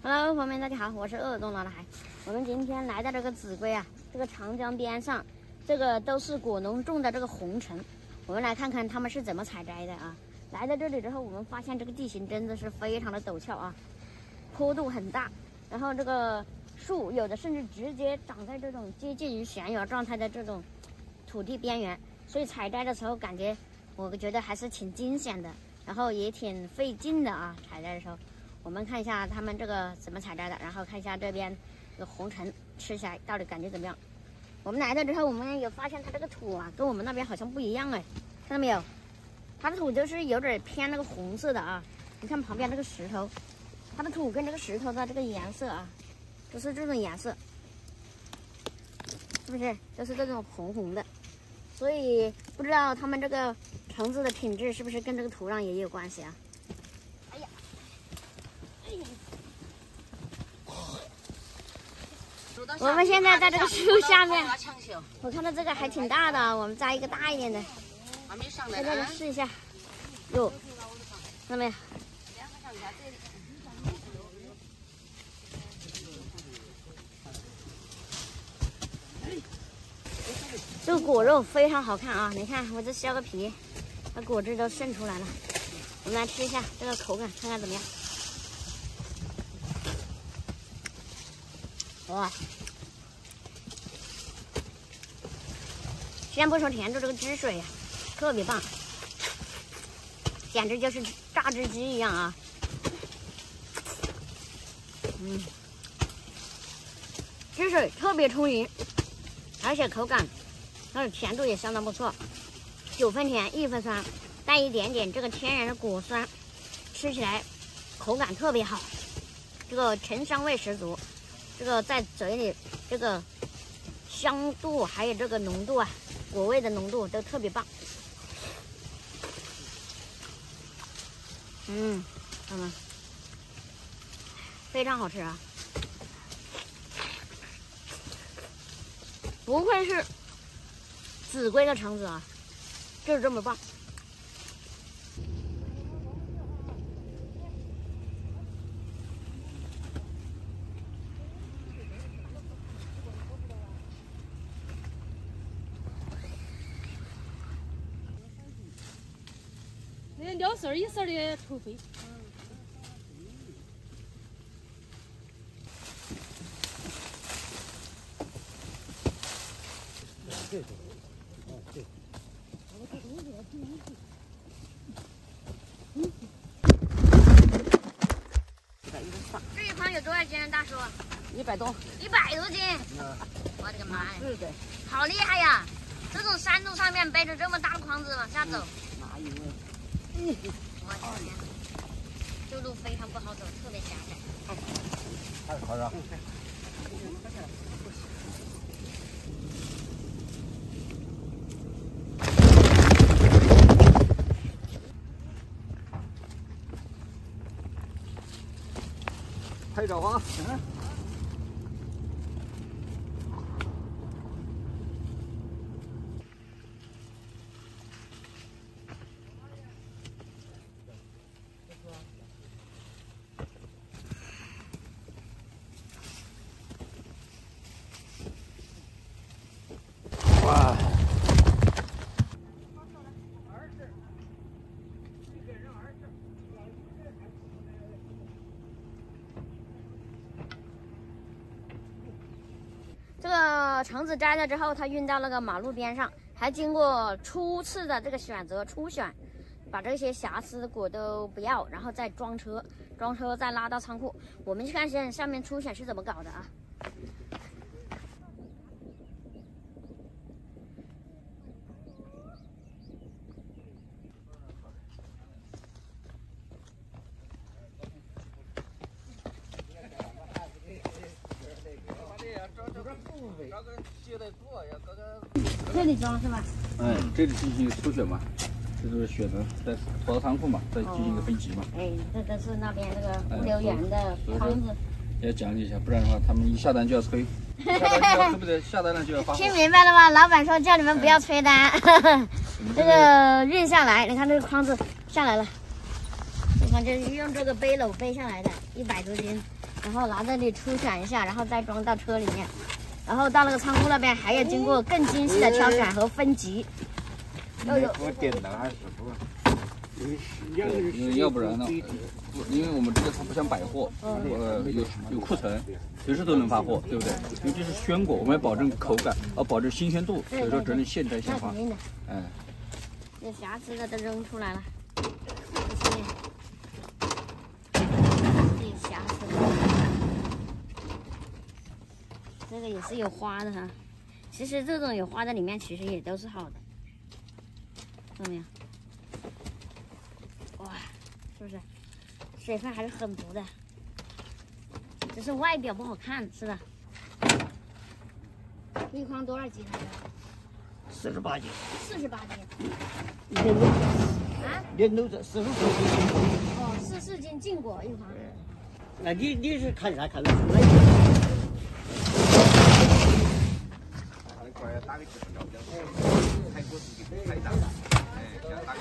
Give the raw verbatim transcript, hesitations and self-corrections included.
Hello， 朋友们，大家好，我是恶耳洞老男孩。我们今天来到这个秭归啊，这个长江边上，这个都是果农种的这个红橙。我们来看看他们是怎么采摘的啊。来到这里之后，我们发现这个地形真的是非常的陡峭啊，坡度很大。然后这个树有的甚至直接长在这种接近于悬崖状态的这种土地边缘，所以采摘的时候感觉，我觉得还是挺惊险的，然后也挺费劲的啊。采摘的时候。 我们看一下他们这个怎么采摘的，然后看一下这边这个红橙吃起来到底感觉怎么样。我们来到之后，我们有发现它这个土啊，跟我们那边好像不一样哎，看到没有？它的土就是有点偏那个红色的啊。你看旁边这个石头，它的土跟这个石头的这个颜色啊，就是这种颜色，是不是？就是这种红红的。所以不知道他们这个橙子的品质是不是跟这个土壤也有关系啊？ 我们现在在这个树下面，我看到这个还挺大的，我们摘一个大一点的，在这里试一下。哟，看到没有？这个果肉非常好看啊！你看，我这削个皮，那果汁都渗出来了。我们来吃一下这个口感，看看怎么样。 哇！先不说甜度，这个汁水呀，特别棒，简直就是榨汁机一样啊！嗯，汁水特别充盈，而且口感，而且甜度也相当不错，九分甜，一分酸，带一点点这个天然的果酸，吃起来口感特别好，这个橙香味十足。 这个在嘴里，这个香度还有这个浓度啊，果味的浓度都特别棒。嗯，看到吗？非常好吃啊！不愧是秭归的橙子啊，就是这么棒。 两穗一穗的抽穗。对对对，哦对。这一筐有多少斤，大叔？一百多。一百多斤！我的个妈呀！是的。好厉害呀！这种山路上面背着这么大筐子往下走。哪有？ 我的天，这路非常不好走，特别狭窄。快点，快点！拍照啊！嗯。 这个橙子摘了之后，它运到那个马路边上，还经过初次的这个选择初选，把这些瑕疵的果都不要，然后再装车，装车再拉到仓库。我们去看下下面初选是怎么搞的啊？这里装是吧？嗯，这里进行一个抽选嘛，这就是选择再跑到仓库嘛，再进行一个分级嘛。哦、哎，这都是那边这个物流员的筐子。要讲解一下，不然的话，他们一下单就要催，下单就要，是不是？下单了就要发货。听明白了吗？老板说叫你们不要催单，嗯、这个运下来，你看这个筐子下来了，你看这是用这个背篓背下来的，一百多斤。然后拿这里初选一下，然后再装到车里面，然后到那个仓库那边还要经过更精细的挑选和分级。每幅点的二十幅，要不然呢？因为我们这个它不像百货，呃，有有库存，随时都能发货，对不对？尤其是鲜果，我们要保证口感，要保证新鲜度，所以说只能现摘现发。嗯，有瑕疵的都扔出来了。 这个也是有花的哈，其实这种有花的里面其实也都是好的，看到没有？哇，是不是？水分还是很足的，只是外表不好看，是吧？一筐多少斤来着？四十八斤。四十八斤。一斤多。啊？一斤多的四十四斤。哦，四四斤禁果一筐。那你你是看啥看得出来？ 太过分，太大了，哎，要打个。